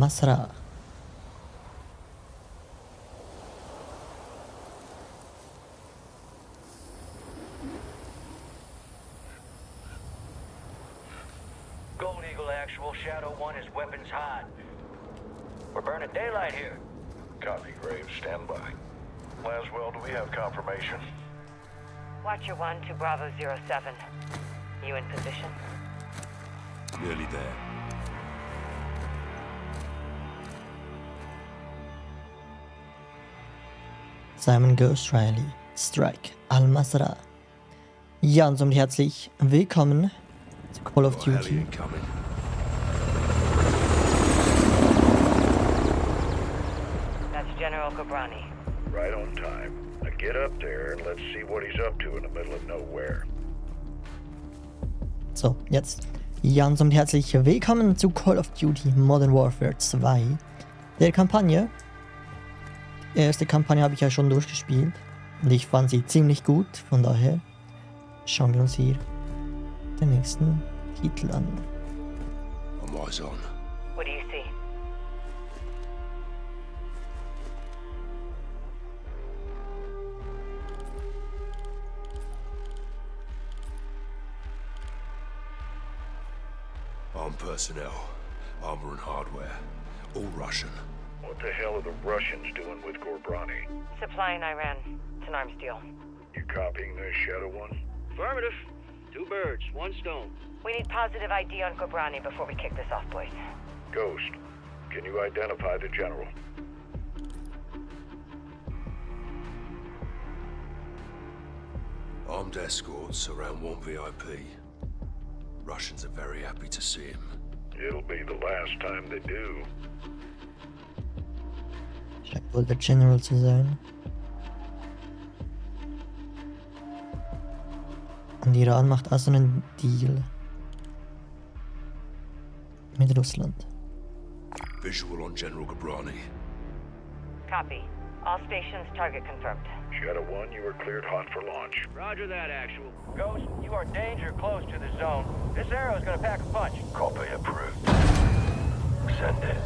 Mazrah. Gold Eagle actual, Shadow 1 is weapons hot. We're burning daylight here. Copy, Graves, stand by. Laswell, do we have confirmation? Watcher 1 to Bravo 07. You in position? Nearly there. Simon "Ghost" Riley, Strike Al Mazrah. Ja, und somit herzlich willkommen zu Call of Duty. That's General Gabrani. Right on time. Now get up there and let's see what he's up to in the middle of nowhere. So, jetzt. Ja, und somit herzlich willkommen zu Call of Duty Modern Warfare 2, der Kampagne. Die erste Kampagne habe ich ja schon durchgespielt und ich fand sie ziemlich gut, von daher schauen wir uns hier den nächsten Titel an. I'm eyes on. What do you see? Armed personnel, armor and hardware, all Russian. What the hell are the Russians doing with Ghorbrani? Supplying Iran. It's an arms deal. You copying the Shadow 1? Affirmative. Two birds, one stone. We need positive ID on Ghorbrani before we kick this off, boys. Ghost, can you identify the general? Armed escorts around one VIP. Russians are very happy to see him. It'll be the last time they do. Check with the general to sein. Und Iran macht also einen Deal mit Russland. Visual on General Gabrani. Copy. All stations target confirmed. Shadow 1, you are cleared hot for launch. Roger that, actual. Ghost, you are danger close to the zone. This arrow is going to pack a punch. Copy approved. Send it.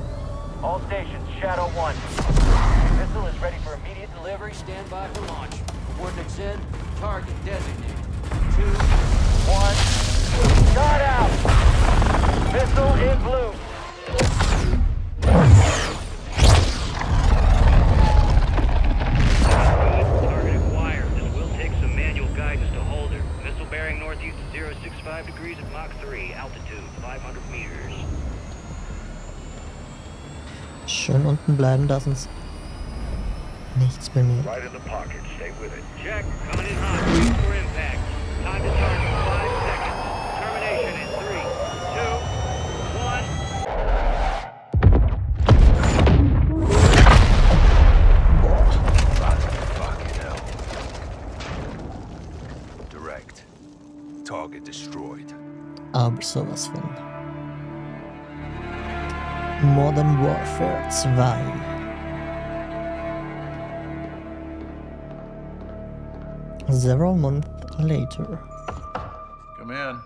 All stations, Shadow 1. Missile is ready for immediate delivery. Stand by for launch. Coordinates in. Target designated. 2, 1. Shot out! Missile in blue. Targeted wire. This will take some manual guidance to hold her. Missile bearing northeast 065 degrees at Mach 3. Altitude 500 meters. Schön unten bleiben, dass uns nichts bemerkt. Right in the pocket. Stay with it. Check. Coming in hot. Wait for impact. Time to target 5 seconds. Termination in 3, 2, 1. Fucking hell. Direct. Target destroyed. Aber sowas von. Modern Warfare 2. Several months later. Come in.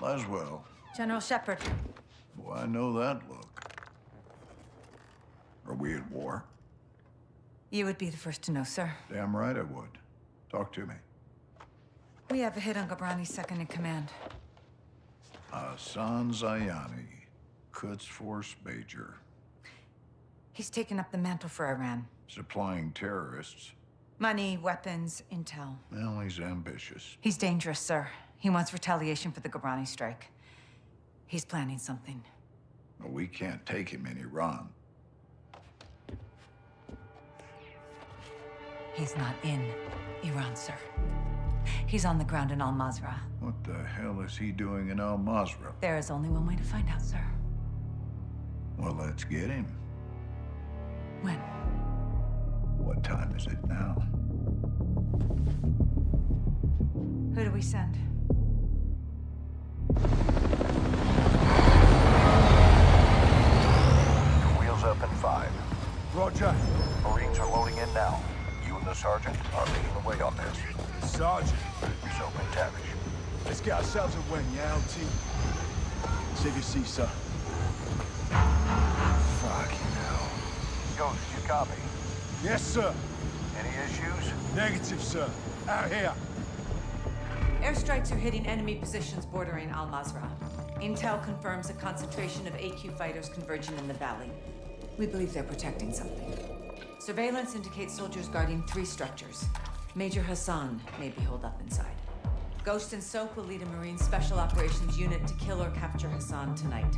Laswell. General Shepherd. Boy, I know that look. Are we at war? You would be the first to know, sir. Damn right I would. Talk to me. We have a hit on Ghobrani's second in command. Hassan Zayani, Quds Force Major. He's taken up the mantle for Iran. Supplying terrorists. Money, weapons, intel. Well, he's ambitious. He's dangerous, sir. He wants retaliation for the Ghobrani strike. He's planning something. Well, we can't take him in Iran. He's not in Iran, sir. He's on the ground in Al Mazrah. What the hell is he doing in Al Mazrah? There is only one way to find out, sir. Well, let's get him. When? What time is it now? Who do we send? Wheels up in 5. Roger. Marines are loading in now. You and the sergeant are leading the way on this. Sergeant? So and Tavish. Let's get ourselves a win, yeah, LT. Save your seat, sir. Ghost, you copy? Yes, sir. Any issues? Negative, sir. Out here. Airstrikes are hitting enemy positions bordering Al Mazrah. Intel confirms a concentration of AQ fighters converging in the valley. We believe they're protecting something. Surveillance indicates soldiers guarding 3 structures. Major Hassan may be holed up inside. Ghost and Soak will lead a Marine Special Operations unit to kill or capture Hassan tonight.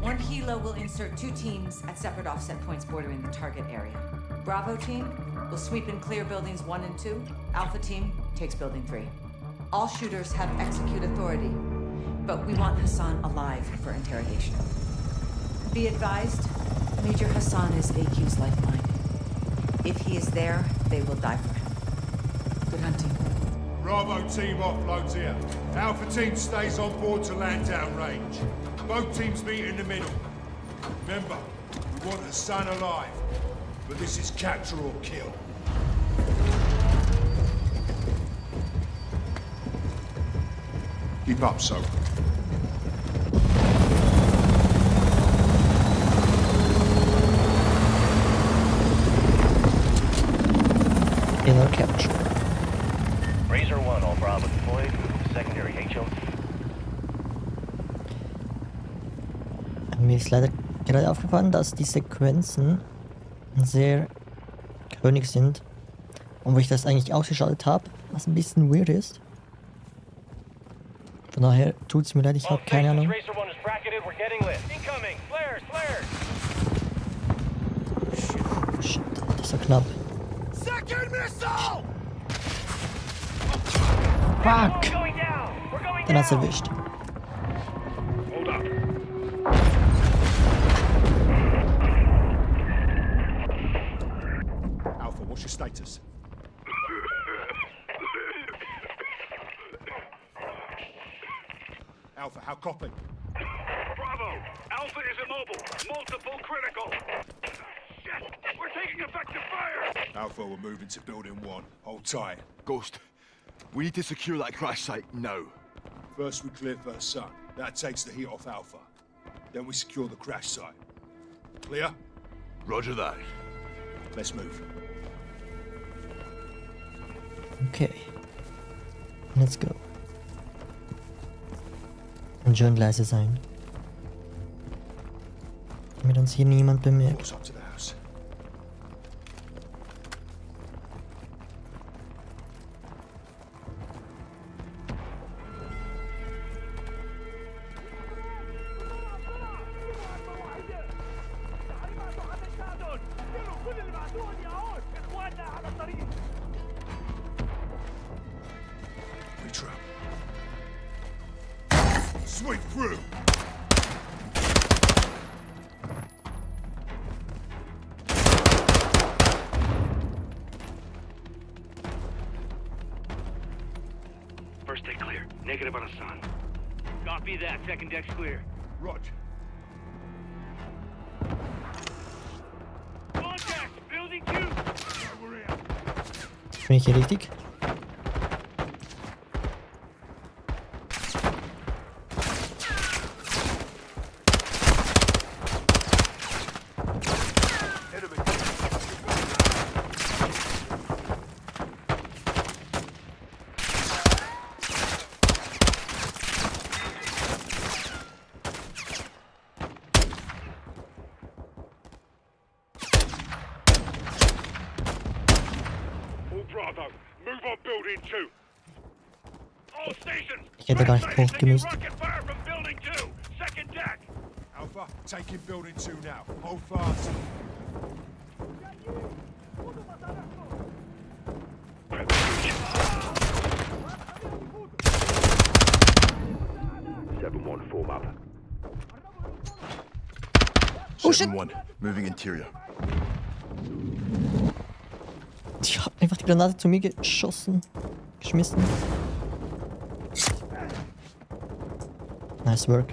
One Hilo will insert 2 teams at separate offset points bordering the target area. Bravo team will sweep and clear buildings 1 and 2. Alpha team takes building 3. All shooters have execute authority, but we want Hassan alive for interrogation. Be advised, Major Hassan is AQ's lifeline. If he is there, they will die for him. Good hunting. Bravo team offloads here. Alpha team stays on board to land downrange. Both teams meet in the middle. Remember, we want Hassan alive, but this is capture or kill. Keep up, so. In our capture. Razor 1, all Bravo deployed. Secondary HO. Mir ist leider gerade aufgefallen, dass die Sequenzen sehr körnig sind. Und wo ich das eigentlich ausgeschaltet habe, was ein bisschen weird ist. Von daher tut es mir leid, ich habe keine Ahnung. Shit, das war knapp. Fuck! Dann hat's erwischt. Alpha, what's your status? Alpha, how copy? Bravo! Alpha is immobile. Multiple critical. Shit! We're taking effective fire! Alpha, we're moving to building 1. Hold tight. Ghost, we need to secure that crash site now. First we clear First Sun. That takes the heat off Alpha. Then we secure the crash site. Clear? Roger that. Let's move. Okay. Let's go. Und schön leise sein. Damit uns hier niemand bemerkt. First deck clear. Negative on Hassan. Copy that. Second deck's clear. Roger. Contact! Building 2! We're out. Bin ich hier richtig? Ich hätte gar nicht hochgemüsst. Alpha, take in building 2 now. Hold fast. Oh shit. 7-1, moving interior. Ich hab einfach die Granate zu mir geschmissen. Nice work.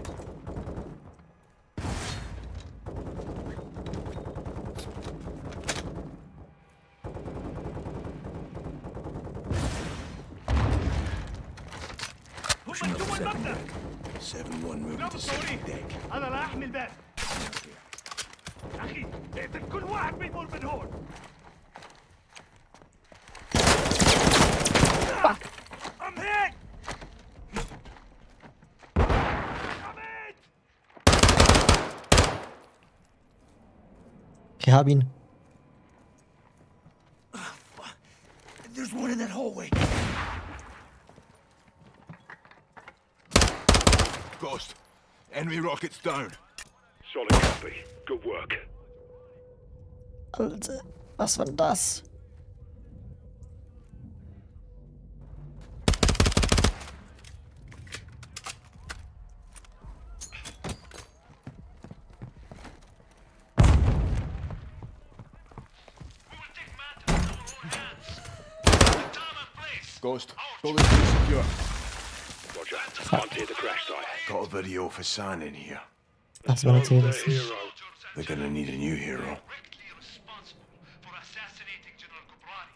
Pushing up the 2nd deck. 7-1 moving to 2nd deck. أخي اقتل كل واحد بيمر من هون. I'm hit. Ich hab ihn. There's one in that hallway. Ghost, enemy rockets down. Solid copy. Good work. Alter, was war das? Ghost, bullets secure. Roger. Onto the crash site. Got a video of Hassan in here. That's what I told us. They're gonna need a new hero. Directly responsible for assassinating General Gabrani.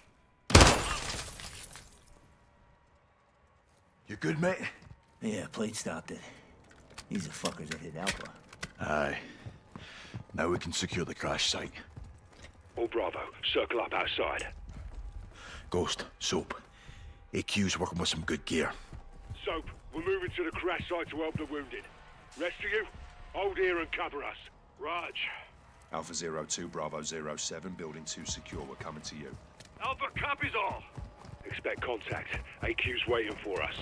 You good, mate? Yeah, Plate stopped it. These are fuckers that hit Alpha. Aye. Now we can secure the crash site. All Bravo, circle up outside. Ghost, Soap. AQ's working with some good gear. Soap, we're moving to the crash site to help the wounded. Rest of you, hold here and cover us. Raj. Alpha 02, Bravo 07, building 2 secure, we're coming to you. Alpha copies all. Expect contact. AQ's waiting for us.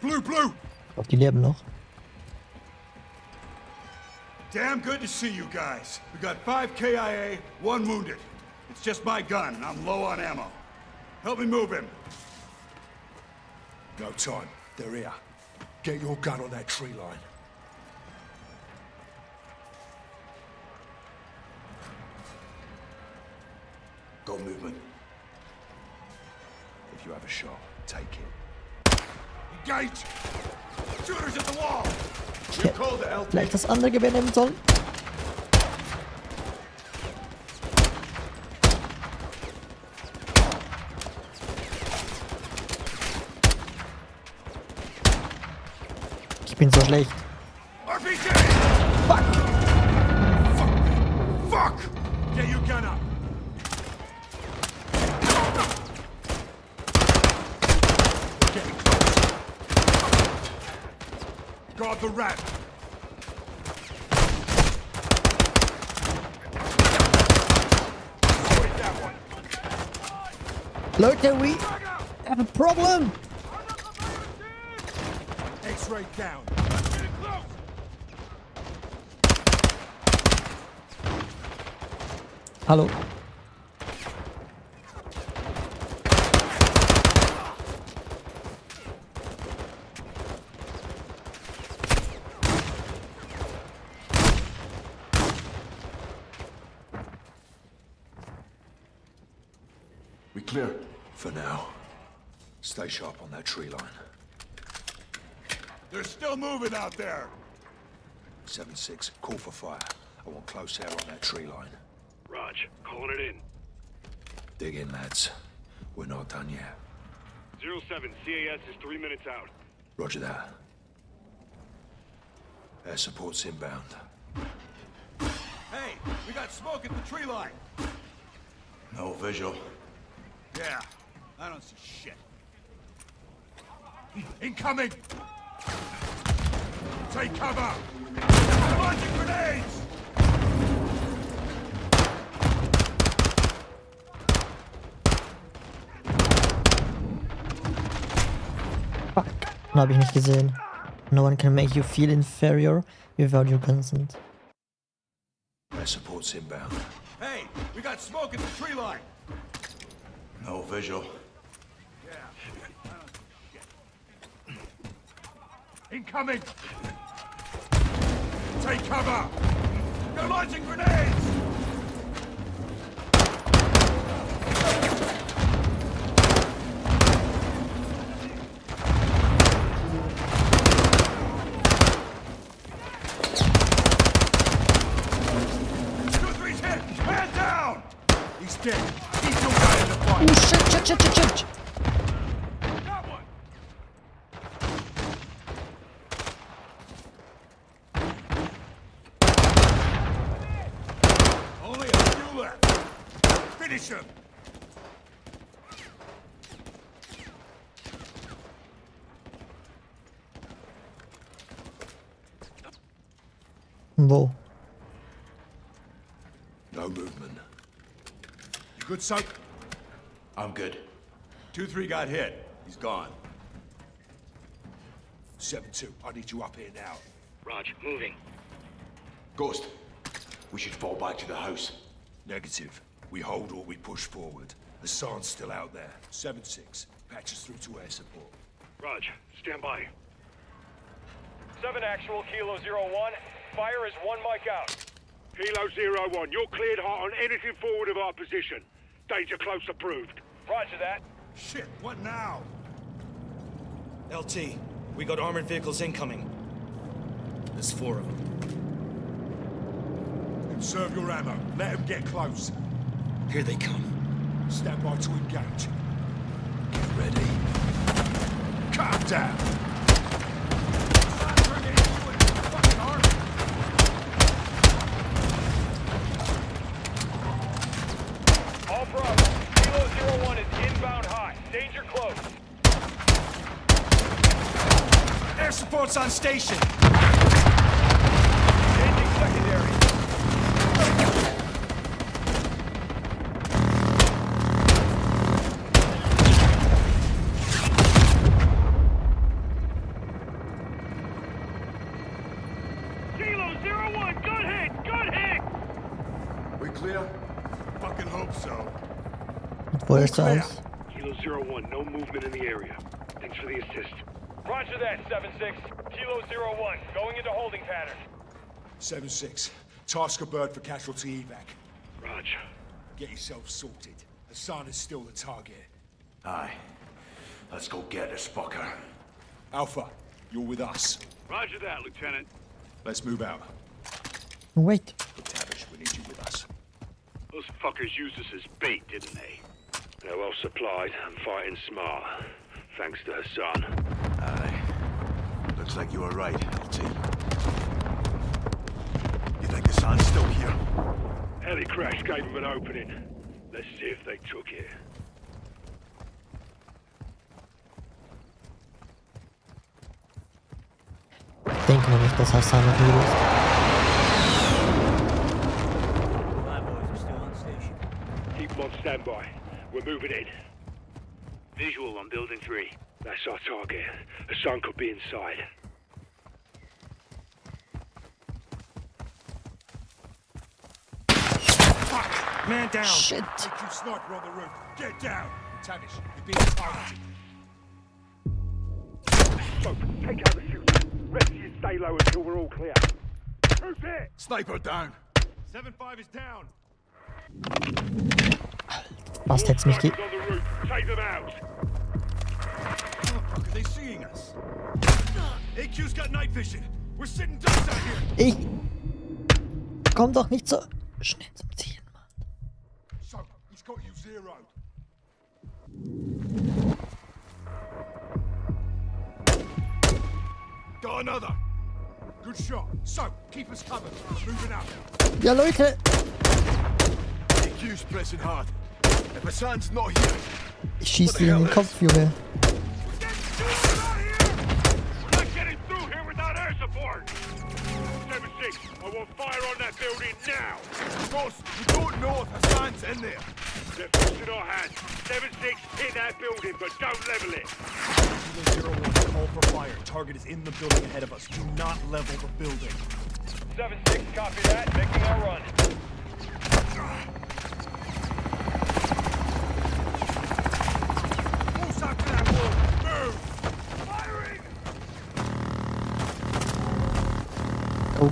Blue, blue! Die leben noch. Damn good to see you guys. We got 5 KIA, 1 wounded. It's just my gun, and I'm low on ammo. Help me move him. No time. They're here. Get your gun on that tree line. Got movement. If you have a shot, take it. Engage! Shooters at the wall! You call the help. Vielleicht das andere gewinnen sollen. Ich bin so schlecht. RPG! Fuck! Fuck! Fuck! Get your gun up! Okay. Guard the rat! Wait, that one. Look, we have a problem! Straight down. Let's get it close. Hallo. We clear for now. Stay sharp on that tree line. They're still moving out there! 7-6, call for fire. I want close air on that tree line. Raj, calling it in. Dig in, lads. We're not done yet. 07, CAS is 3 minutes out. Roger that. Air support's inbound. Hey, we got smoke at the tree line! No visual. Yeah, I don't see shit. Incoming! Take cover! Launching grenades! Fuck, no, hab ich nicht gesehen. No one can make you feel inferior without your consent. Air support's inbound. Hey, we got smoke at the tree line! No visual. Yeah. Incoming! Take cover! They're launching grenades! Two-three's hit! Man down! He's dead. He's still got in the fight. Oh shit, shit, shit, shit, shit! Lol. No movement. You good, Psych? I'm good. 2-3 got hit. He's gone. 7-2, I need you up here now. Roger, moving. Ghost, we should fall back to the house. Negative. We hold or we push forward. Hassan's still out there. 7-6, patch us through to air support. Roger, stand by. 7 actual, Kilo 01. Fire is 1 mic out. Kilo 01, you're cleared hot on anything forward of our position. Danger close approved. Roger that. Shit, what now? LT, we got armored vehicles incoming. There's 4 of them. Conserve your ammo. Let them get close. Here they come. Stand by to engage. Get ready. Calm down. Danger close. Air support's on station. Changing secondary. Kilo 01, good hit, good hit. We clear? Fucking hope so. Where's us? Kilo 01, no movement in the area. Thanks for the assist. Roger that, 7-6. Kilo 01, going into holding pattern. 7-6, task a bird for casualty evac. Roger. Get yourself sorted. Hassan is still the target. Aye. Let's go get this fucker. Alpha, you're with us. Roger that, Lieutenant. Let's move out. Wait. Tavish, we need you with us. Those fuckers used us as bait, didn't they? They're well supplied and fighting smart. Thanks to Hassan. Aye. Looks like you were right, LT. You think Hassan's still here? Heli crash gave him an opening. Let's see if they took it. Think of this Hassan of yours. My boys are still on station. Keep them on standby. We're moving in. Visual on building 3. That's our target. Hassan could be inside. Fuck! Man down! Shit! Take your sniper on the roof. Get down! Tavish, you're being targeted. Smoke, take out the shooter. Rest of you stay low until we're all clear. Who's it? Sniper down. 7-5 is down. Was jetzt mich geht. Ich komm doch nicht so schnell zum Zielen, Mann. Ja, Leute. If Hassan's not here, ich schieß dir in den Kopf, Junge. Go,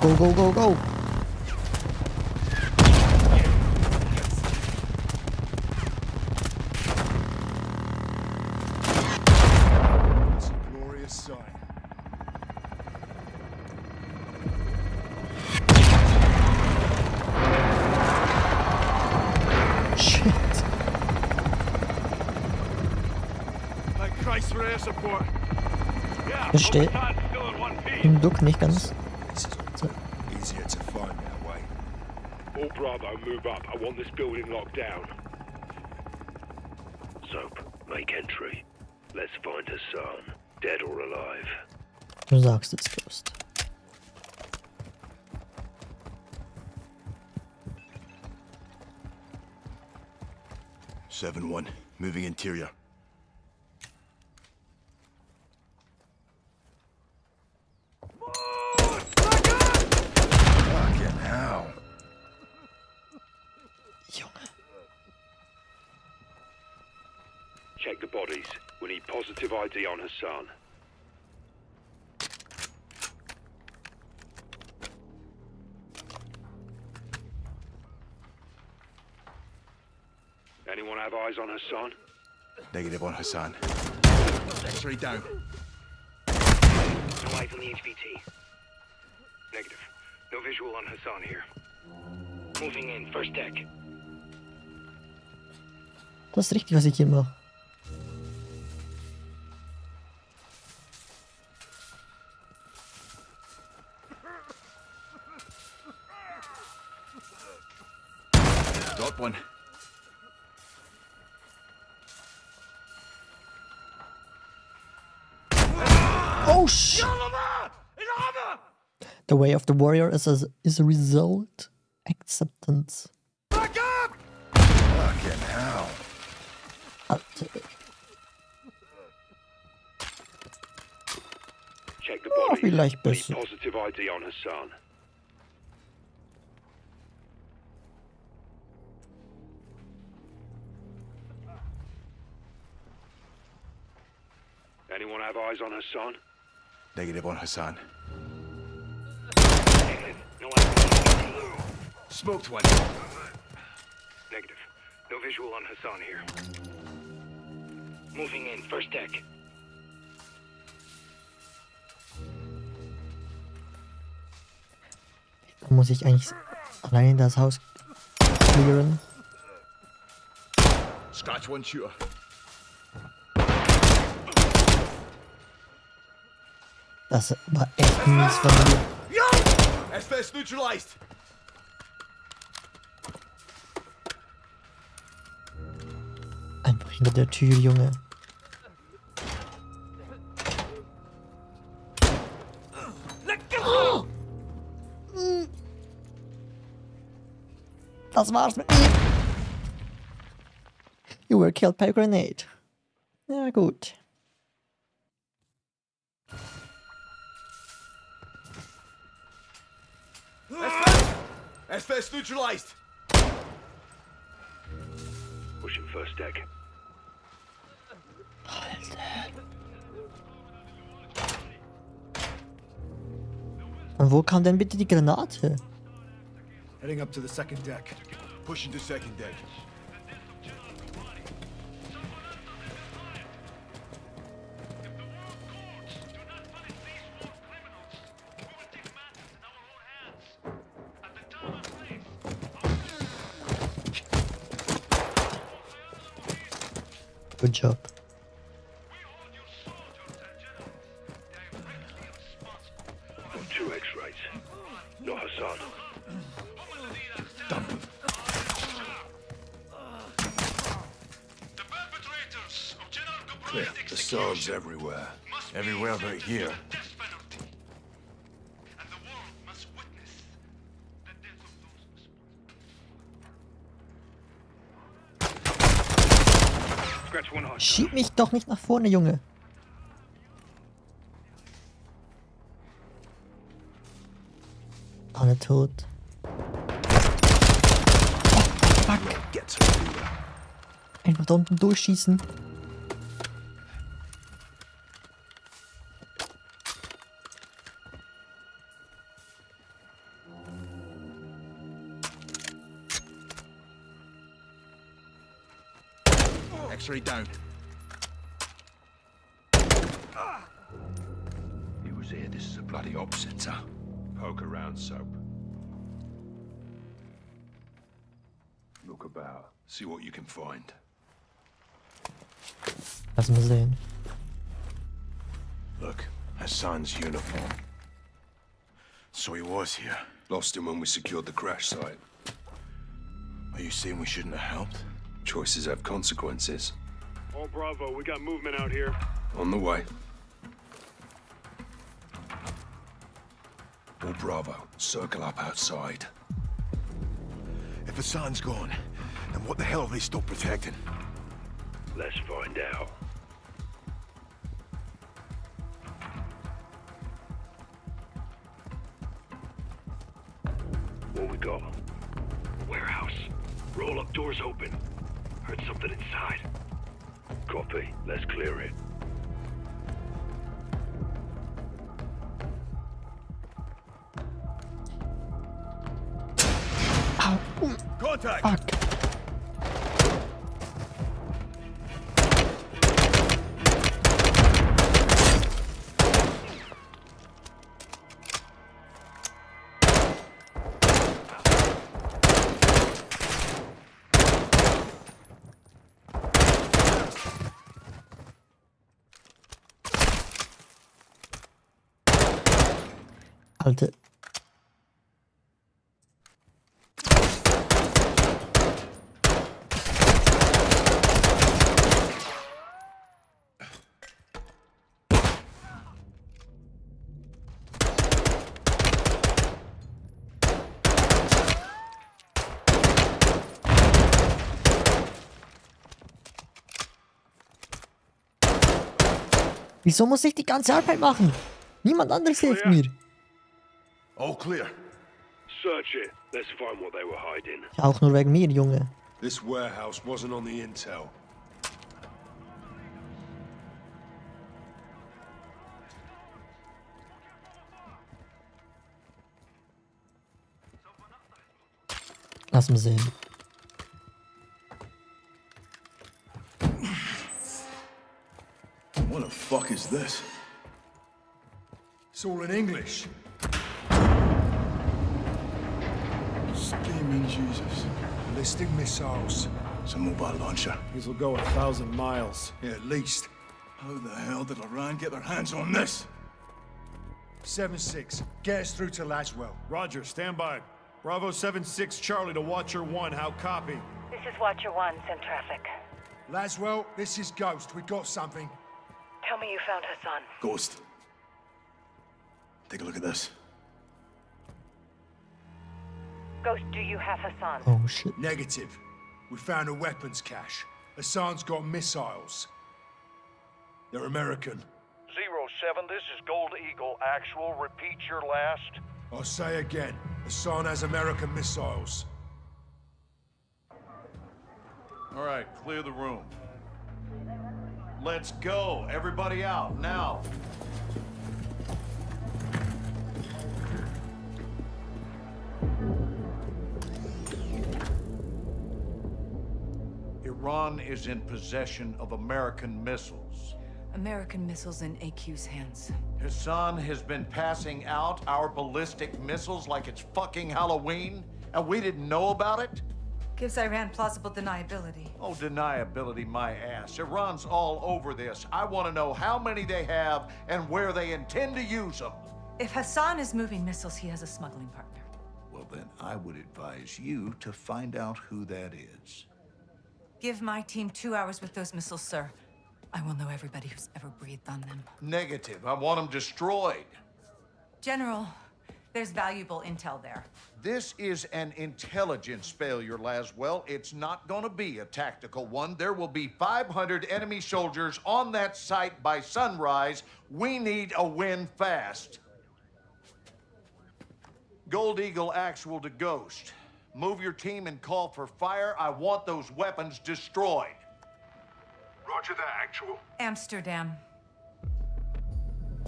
go, go, go, go! It's a glorious sight. Shit! Thank Christ for air support. Yeah, verstehe. Im Duck nicht ganz. Easier to find that way. All Bravo, move up. I want this building locked down. Soap, make entry. Let's find Hassan, dead or alive. Du sagst es, Ghost. 7-1, moving interior. Fucking hell. Check the bodies. We need positive ID on Hassan. Anyone have eyes on Hassan? Negative on Hassan. X-ray down. No eyes on the HVT. Negative. No visual on Hassan here. Moving in, first deck. Das ist richtig, was ich hier mache. Dort one. Oh shit! The way of the warrior is a result acceptance. Back up! Fucking hell. Check the body. Vielleicht besser. Positive ID on Hassan. Anyone have eyes on Hassan? Negative on Hassan. Negative. No eyes. Smoked one. Negative. No visual on Hassan here. Moving in, first deck. Muss ich eigentlich allein in das Haus clearen? Scratch one sure. Das war echt mies von mir. SPS neutralized. Einfach hinter der Tür, Junge. Das war's mit mir. You were killed by a grenade. Ja, gut. SPS neutralized. Pushing first deck. Und wo kam denn bitte die Granate? Heading up to the second deck. Pushing to second deck. Good job. Two X-rays. No Hassan. Dump. The perpetrators of General Gabrani. The swords everywhere. Everywhere but here. Schieb mich doch nicht nach vorne, Junge. Alle tot. Fuck. Einfach da unten durchschießen. X-ray down. He was here. This is a bloody op center. Poke around, soap. Look about. See what you can find. Lass mal sehen. Look, Hassan's uniform. So he was here. Lost him when we secured the crash site. Are you saying we shouldn't have helped? Choices have consequences. Oh, bravo, we got movement out here. On the way. Oh, bravo, circle up outside. If Hassan's gone, then what the hell have they still protecting? Let's find out. What we got? Warehouse. Roll up, doors open. Heard something inside. Copy. Let's clear it. Contact! Fuck. Alter. Wieso muss ich die ganze Arbeit machen? Niemand anderes hilft mir. All clear. Search it. Let's find what they were hiding. Ja, auch nur wegen mir, Junge. This warehouse wasn't on the intel. Lass mal sehen. What the fuck is this? It's all in English. Steaming Jesus. Ballistic missiles. It's a mobile launcher. These will go 1,000 miles. Yeah, at least. How the hell did Iran get their hands on this? 7-6, get us through to Laswell. Roger, stand by. Bravo 7-6, Charlie to Watcher 1, how copy? This is Watcher 1, send traffic. Laswell, this is Ghost, we got something. Tell me you found Hassan. Ghost. Take a look at this. Ghost, do you have Hassan? Oh, shit. Negative. We found a weapons cache. Hassan's got missiles. They're American. 07, this is Gold Eagle. Actual, repeat your last. I'll say again. Hassan has American missiles. All right, clear the room. Let's go. Everybody out, now. Iran is in possession of American missiles. American missiles in AQ's hands. Hassan has been passing out our ballistic missiles like it's fucking Halloween, and we didn't know about it? Gives Iran plausible deniability. Oh, deniability, my ass. Iran's all over this. I want to know how many they have and where they intend to use them. If Hassan is moving missiles, he has a smuggling partner. Well, then I would advise you to find out who that is. Give my team 2 hours with those missiles, sir. I will know everybody who's ever breathed on them. Negative. I want them destroyed. General, there's valuable intel there. This is an intelligence failure, Laswell. It's not gonna be a tactical one. There will be 500 enemy soldiers on that site by sunrise. We need a win fast. Gold Eagle actual to Ghost. Move your team and call for fire. I want those weapons destroyed. Roger that, actual. Amsterdam.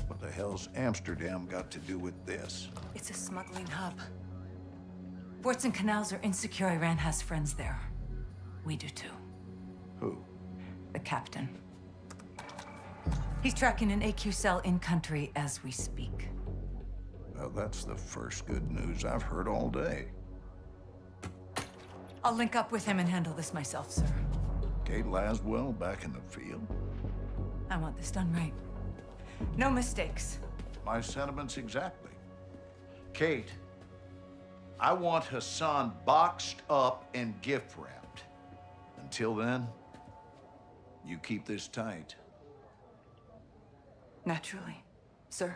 What the hell's Amsterdam got to do with this? It's a smuggling hub. Ports and canals are insecure. Iran has friends there. We do too. Who? The captain. He's tracking an AQ cell in country as we speak. Well, that's the first good news I've heard all day. I'll link up with him and handle this myself, sir. Kate Laswell back in the field? I want this done right. No mistakes. My sentiments exactly. Kate. I want Hassan boxed up and gift wrapped. Until then, you keep this tight. Naturally, sir.